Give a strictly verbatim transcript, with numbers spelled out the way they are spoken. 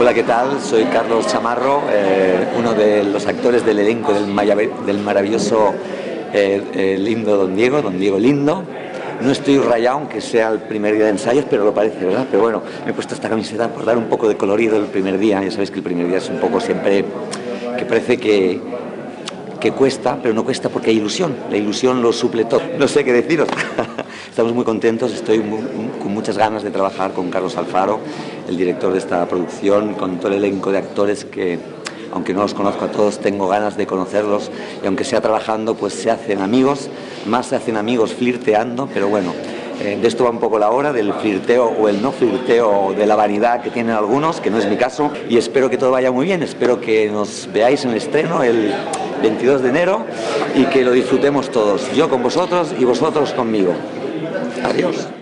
Hola, ¿qué tal? Soy Carlos Chamarro, eh, uno de los actores del elenco del, mayave, del maravilloso eh, eh, Lindo Don Diego, Don Diego Lindo. No estoy rayado, aunque sea el primer día de ensayos, pero lo parece, ¿verdad? Pero bueno, me he puesto esta camiseta por dar un poco de colorido el primer día. Ya sabéis que el primer día es un poco siempre que parece que, que cuesta, pero no cuesta porque hay ilusión. La ilusión lo suple todo. No sé qué deciros. Estamos muy contentos, estoy muy, con muchas ganas de trabajar con Carlos Alfaro, el director de esta producción, con todo el elenco de actores que, aunque no los conozco a todos, tengo ganas de conocerlos, y aunque sea trabajando, pues se hacen amigos, más se hacen amigos flirteando, pero bueno, eh, de esto va un poco la hora, del flirteo o el no flirteo, de la vanidad que tienen algunos, que no es mi caso, y espero que todo vaya muy bien, espero que nos veáis en el estreno el veintidós de enero y que lo disfrutemos todos, yo con vosotros y vosotros conmigo. Adiós.